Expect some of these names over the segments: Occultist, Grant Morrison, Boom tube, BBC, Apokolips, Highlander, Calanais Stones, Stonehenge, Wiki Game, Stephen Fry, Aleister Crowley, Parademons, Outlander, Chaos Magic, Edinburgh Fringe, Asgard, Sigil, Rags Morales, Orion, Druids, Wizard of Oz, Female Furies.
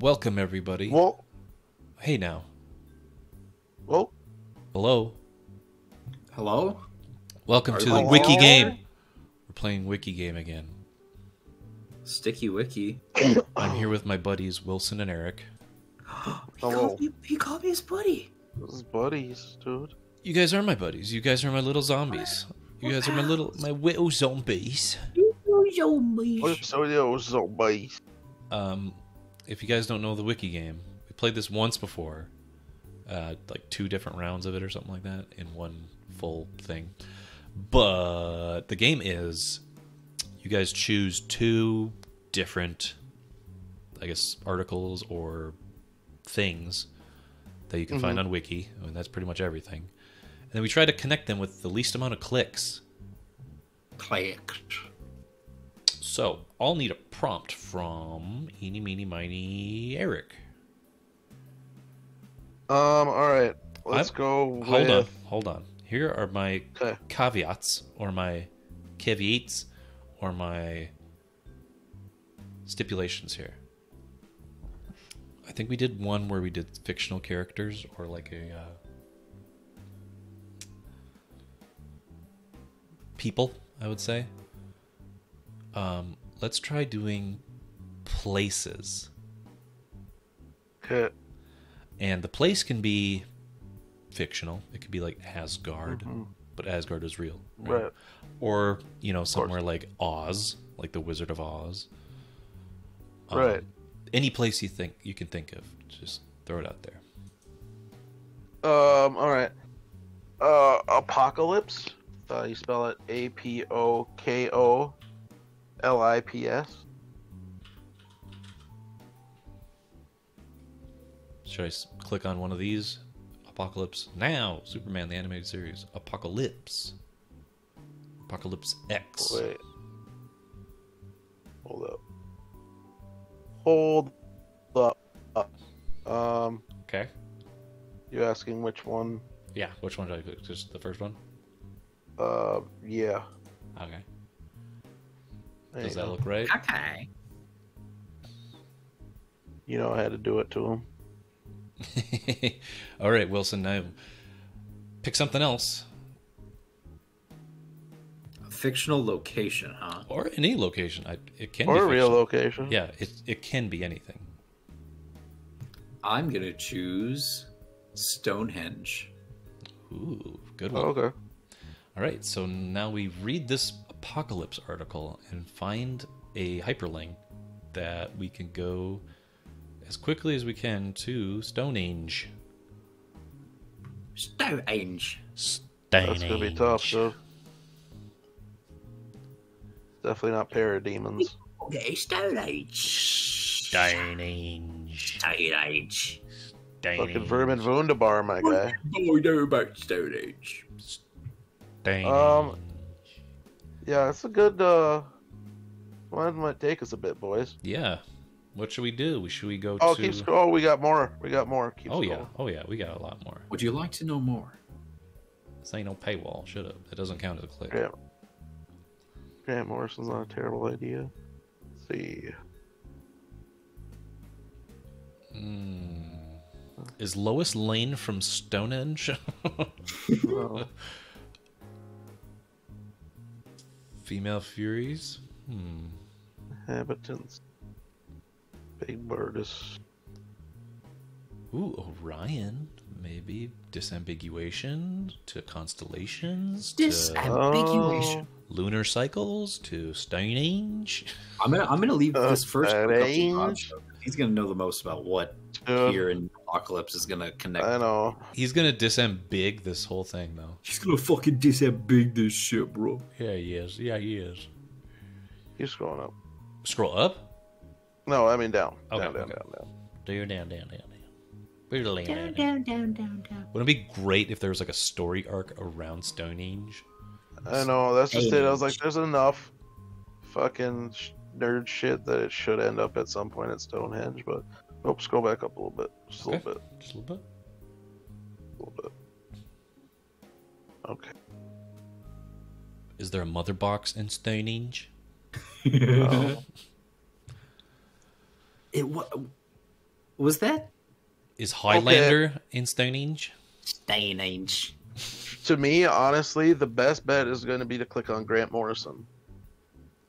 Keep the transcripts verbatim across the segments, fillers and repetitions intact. Welcome, everybody. Well, hey now. Well, hello. Hello. Welcome Are to the Wiki on? Game. We're playing Wiki Game again. Sticky Wiki. I'm here with my buddies Wilson and Eric. he, called me, he called me his buddy. His buddies, dude. You guys are my buddies. You guys are my little zombies. You guys are my little my widow zombies. Zombies. Zombies. Um, if you guys don't know the Wiki Game, we played this once before, uh, like two different rounds of it or something like that in one full thing. But the game is, you guys choose two different, I guess, articles or things that you can mm-hmm. find on Wiki. I mean, that's pretty much everything. And then we try to connect them with the least amount of clicks. Clicked. So, I'll need a prompt from Eeny, Meeny, Miny, Eric. Um, alright. Let's I'm, go with... Hold on, hold on. Here are my okay. caveats, or my caveats, or my stipulations here. I think we did one where we did fictional characters, or like a... Uh, people, I would say. Um, let's try doing places. Okay. And the place can be fictional. It could be like Asgard, mm-hmm. but Asgard is real. Right? Right. Or, you know, somewhere like Oz, like the Wizard of Oz. Um, right. Any place you think you can think of, just throw it out there. Um, all right. Uh, Apokolips. Uh, you spell it A P O K O. L I P S. Should I click on one of these? Apokolips Now. Superman, the animated series. Apokolips. Apokolips X. Wait. Hold up. Hold up. Um. Okay. You're asking which one? Yeah. Which one should I click? Just the first one? Uh, yeah. Okay. Does that look right? Okay. You know I had to do it to him. All right, Wilson. Now pick something else. A fictional location, huh? Or any location. I, it can. Or be a real location. Yeah, it it can be anything. I'm gonna choose Stonehenge. Ooh, good one. Oh, okay. All right. So now we read this Apokolips article and find a hyperlink that we can go as quickly as we can to Stonehenge. Stonehenge. Stonehenge. That's gonna be tough, though. Definitely not parademons. Okay, Stonehenge. Stonehenge. Stonehenge. Fucking vermin wunderbar, my guy. What do you know about Stonehenge? Stonehenge. Um. Yeah, it's a good, uh, one might take us a bit, boys. Yeah. What should we do? Should we go oh, to... Keep oh, we got more. We got more. Keep oh, scrolling. yeah. Oh, yeah. We got a lot more. Would you like to know more? This ain't no paywall. Shut up. It doesn't count as a click. Grant, Grant Morrison's not a terrible idea. Let's see. Mm. Is Lois Lane from Stonehenge? Well... Female Furies? Hmm. Inhabitants. Big Birdus. Ooh, Orion. Maybe. Disambiguation to constellations. Disambiguation. To lunar cycles to Stonehenge. I'm gonna I'm gonna leave uh, this first Stonehenge. He's gonna know the most about what uh, here in Apokolips is gonna connect. I know. He's gonna disambig this whole thing though. He's gonna fucking disambig this shit, bro. Yeah, he is. Yeah, he is. He's scrolling up. Scroll up? No, I mean down. Okay, down, okay. down, down, down. Do you down, down, down, down. We're down, down, down, down, down, down. Wouldn't it be great if there was like a story arc around Stonehenge? I know. That's just it. I was like, there's enough fucking nerd shit that it should end up at some point at Stonehenge, but nope. Scroll back up a little bit. Just okay. a little bit. Just a little bit. A little bit. Okay. Is there a mother box in Stonehenge? No. It was. was that? Is Highlander okay. in Stonehenge? Stonehenge. To me, honestly, the best bet is going to be to click on Grant Morrison.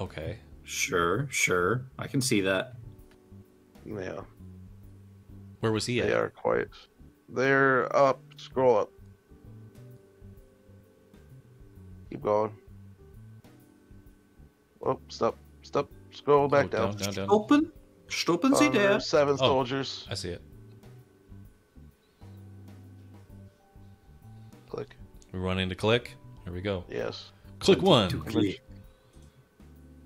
Okay. Sure, sure. I can see that. Yeah. Where was he at? They are quite... They're up. Scroll up. Keep going. Oh, stop. Stop. Scroll back oh, down. down, down. Open. Stoppen Sie there. Seven soldiers. Oh, I see it. Click. We're running to click. Here we go. Yes. Click one. Two, click.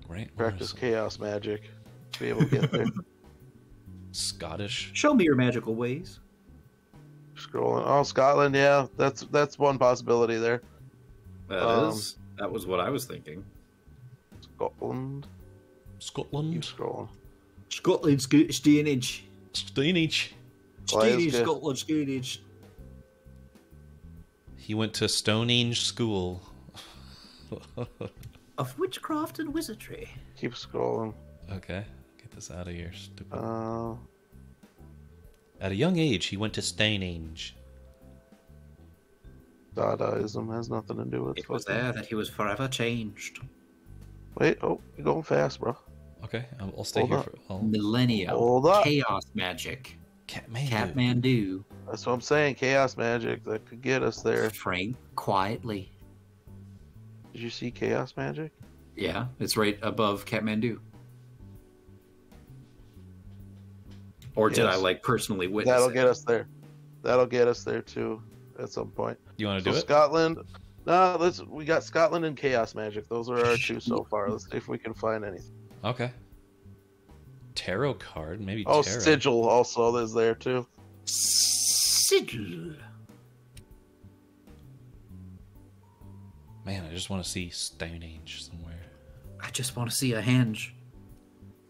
Grant Practice Morrison. Chaos magic. To be able to get there. Scottish. Show me your magical ways. Scrolling. Oh, Scotland. Yeah, that's that's one possibility there. That um, is. That was what I was thinking. Scotland. Scotland. Keep scrolling. Scotland's good. Stonehenge. Stonehenge. Stonehenge. Scotland. Stonehenge. He went to Stonehenge School of witchcraft and wizardry. Keep scrolling. Okay, get this out of here, stupid. Uh... At a young age, he went to Stonehenge. Dadaism has nothing to do with it. It was there that he was forever changed. Wait, oh, you're going fast, bro. Okay, I'll stay Hold here up. for... I'll... Millennium. Hold up. Chaos magic. Catmandu. Catmandu. That's what I'm saying, chaos magic. That could get us there. Frank, quietly. Did you see chaos magic? Yeah, it's right above Catmandu. Or yes. did I like personally witness That'll it? get us there. That'll get us there too at some point. You want to so do it? Scotland. No, let's we got Scotland and chaos magic. Those are our two so far. Let's see if we can find anything. Okay. Tarot card, maybe Oh, tarot. Sigil also is there too. Sigil. Man, I just want to see Stonehenge somewhere. I just want to see a hinge.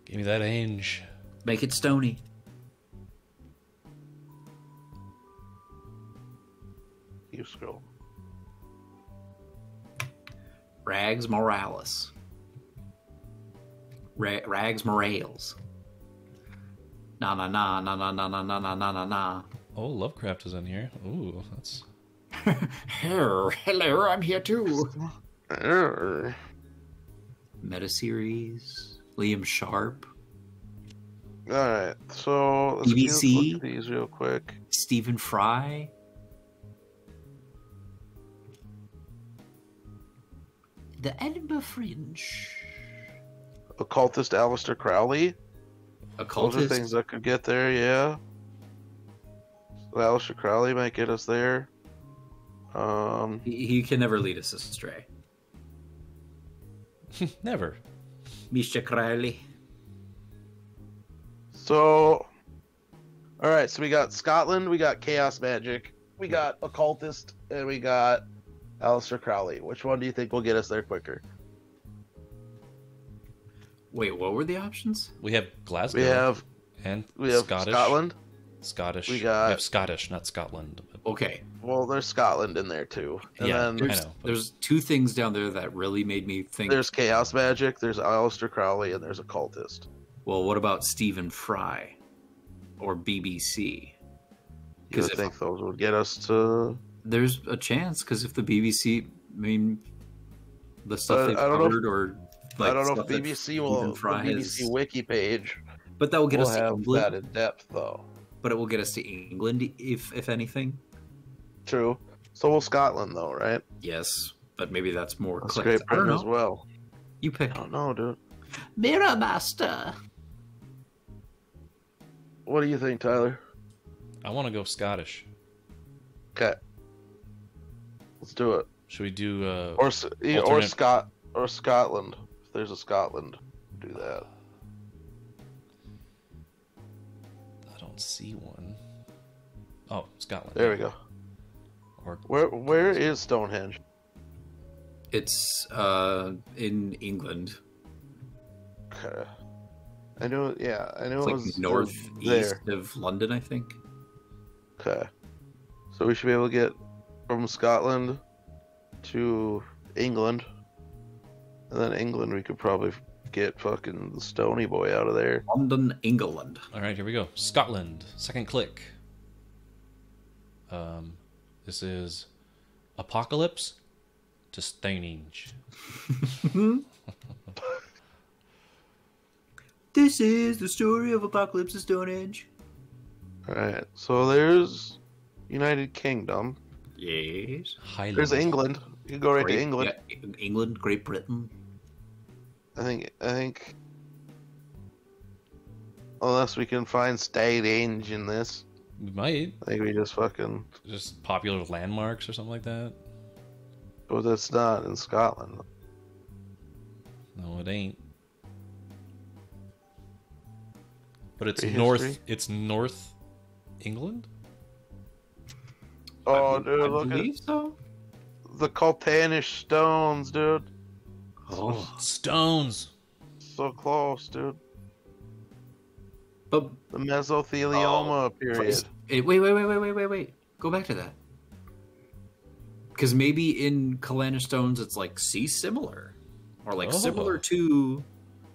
Give me that hinge. Make it stony. You scroll. Rags Morales. Ra Rags Morales. Na na na na na na na na na na na. Oh, Lovecraft is in here. Ooh, that's. Hello, I'm here too. Meta series. Liam Sharp. All right, so let's B B C, look at these real quick. Stephen Fry. The Edinburgh Fringe. Occultist Aleister Crowley. Occultist. Those are things that could get there, yeah. So Aleister Crowley might get us there. Um, he, he can never lead us astray. Never. Mister Crowley. So, all right, so we got Scotland, we got Chaos Magic, we got Occultist, and we got Aleister Crowley. Which one do you think will get us there quicker? Wait, what were the options? We have Glasgow. We have, and we have Scottish. Scotland. Scottish. We, got, we have Scottish, not Scotland. Okay. Well, there's Scotland in there, too. And yeah, then there's, I know, but... there's two things down there that really made me think. There's Chaos Magic, there's Aleister Crowley, and there's Occultist. Well, what about Stephen Fry or B B C? Because I think those would get us to. There's a chance because if the B B C, I mean, the stuff they've covered, or like I don't know if B B C will Fry the B B C is... wiki page, but that will get we'll us to have England. that in depth though. But it will get us to England if if anything. True. So will Scotland though, right? Yes, but maybe that's more. That's great I don't know. as well. You pick. I don't know, dude. Mirror Master. What do you think, Tyler? I want to go Scottish. Okay, let's do it. Should we do uh, or alternate... or Scot or Scotland? If there's a Scotland, do that. I don't see one. Oh, Scotland. There we go. Or where where is Stonehenge? It's uh, in England. Okay. I know, yeah, I know it's it was like northeast of London, I think. Okay, so we should be able to get from Scotland to England, and then England we could probably get fucking the Stony Boy out of there. London, England. All right, here we go. Scotland. Second click. Um, this is Apokolips to Stonehenge. This is the story of Apokolips to Stonehenge. All right, so there's United Kingdom. Yes. Highlander. There's England. You go right Great, to England. Yeah, England, Great Britain. I think, I think, unless we can find Stonehenge in this. We might. I think we just fucking... Just popular landmarks or something like that? Oh, that's not in Scotland. No, it ain't. But it's Prehistory? north, it's north England? Oh, I, dude, I look believe at so. The Calanais Stones, dude. Oh, stones. So close, dude. But the mesothelioma oh, period. Wait, wait, wait, wait, wait, wait, wait. Go back to that. Because maybe in Calanais Stones it's like see similar, or like oh. similar to.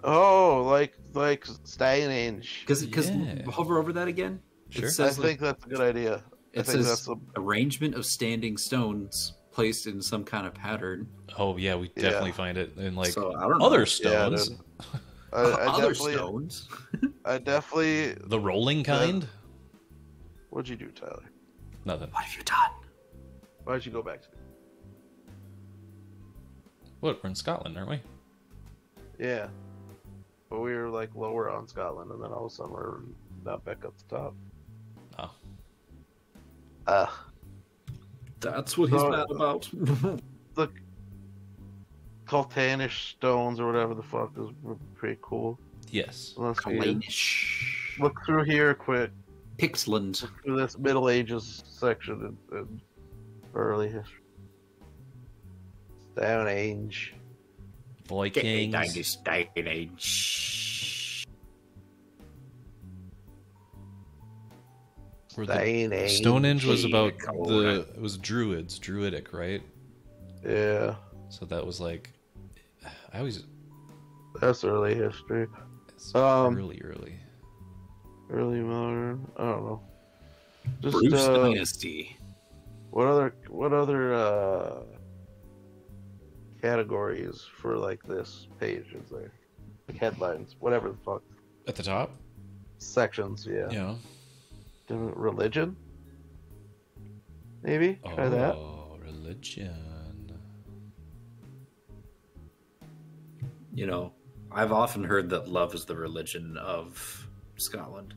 Oh, like like Stonehenge. Because because yeah. hover over that again. Sure. It says, I think like, that's a good idea. It I think says that's a... arrangement of standing stones placed in some kind of pattern. Oh yeah, we definitely yeah. find it in like so, other stones. Yeah, I, I other stones. I definitely the rolling kind. Yeah. What'd you do, Tyler? Nothing. What have you done? Why'd you go back to? What? We're in Scotland, aren't we? Yeah, but we were like lower on Scotland, and then all of a sudden we're not back up the top. Oh. Uh, That's what he's so, mad about. The Calanais Stones or whatever the fuck is pretty cool. Yes. Calanais. Look through here quick. Pixland. Look through this Middle Ages section in, in early history. Stonehenge. Vikings. Stonehenge. The, Stonehenge was about the it was Druids, Druidic, right? Yeah. So that was like, I always. That's early history. It's um, really early. Early modern. I don't know. Just, Bruce uh, Dynasty. What other what other uh, categories for like this page is there? Like headlines, whatever the fuck. At the top. Sections, yeah. Yeah. Different religion, maybe oh, try that. Oh, religion. You know, I've often heard that love is the religion of Scotland.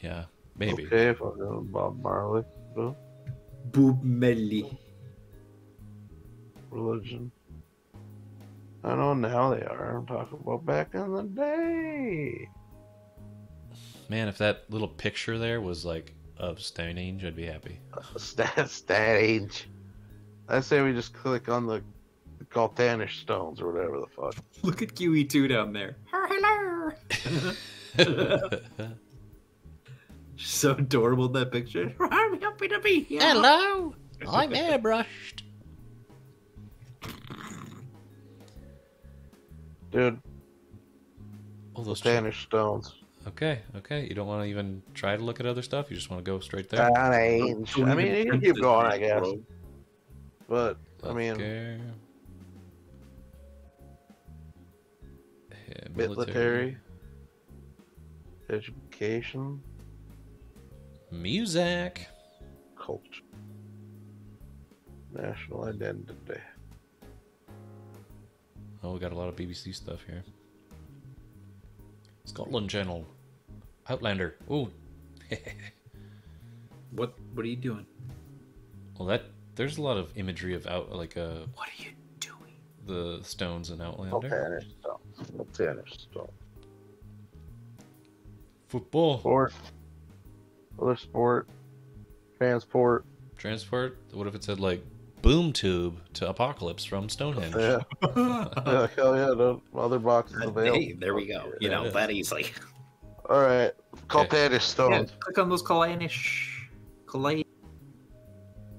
Yeah, maybe. Okay, if I'm going Bob Marley, Bob Marley. Religion. I know now they are. I'm talking about back in the day. Man, if that little picture there was like of Stonehenge, I'd be happy. Stonehenge. I say we just click on the, the Calanais Stones or whatever the fuck. Look at Q E two down there. Oh, hello. So adorable, that picture. I'm happy to be here. Hello. I'm airbrushed. Dude. All those Calanais Stones. Okay, okay. You don't want to even try to look at other stuff? You just want to go straight there? Stonehenge. I mean, you can keep going, I guess. But, I mean... Okay. Yeah, military. Military. Education. Music. Culture. National identity. Oh, we got a lot of B B C stuff here. Scotland Channel. Outlander. Ooh. What what are you doing? Well, that there's a lot of imagery of out like uh What are you doing? The stones in Outlander. Calanais Stones. Football. Sport. Other sport. Transport. Transport? What if it said like Boom tube to Apokolips from Stonehenge. Yeah, yeah, hell yeah, no mother box is available. Hey, there we go. You yeah, know, that easily. All right, Calanais Stones. Yeah, click on those Calanais. Calanais.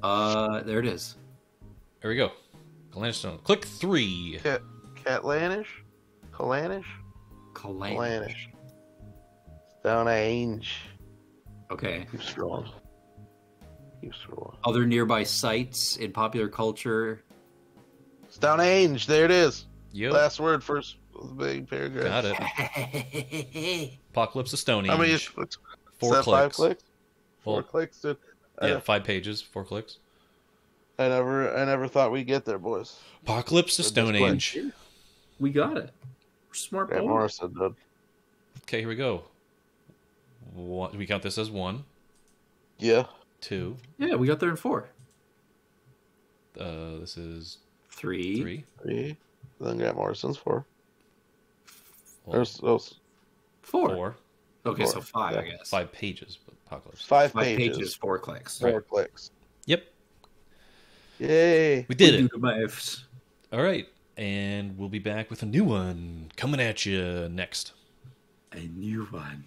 Uh, there it is. There we go. Calanais Stone. Click three. Cat Calanais. Calanais? Calanais. Calanais. Stonehenge. Okay. Keep scrolling. Keep scrolling. Other nearby sites in popular culture. Stonehenge. There it is. Yep. Last word, first big paragraph. Got it. Apokolips of Stonehenge. How many clicks? Four clicks. Five clicks? Four well, clicks, dude. I yeah, know. Five pages, four clicks. I never, I never thought we'd get there, boys. Apokolips of Stonehenge. We got it. We're smart boys. Grant Morrison, dude. Okay, here we go. One, do we count this as one? Yeah. Two. Yeah, we got there in four. Uh, this is three. Three. Three. Then Grant Morrison's four. Well, There's those four. Four. Okay, four. So five, yeah. I guess. Five pages, but Apokolips. Five, five pages. pages, four clicks. Four right. clicks. Yep. Yay! We did we it. Do the maths. All right, and we'll be back with a new one coming at you next. A new one.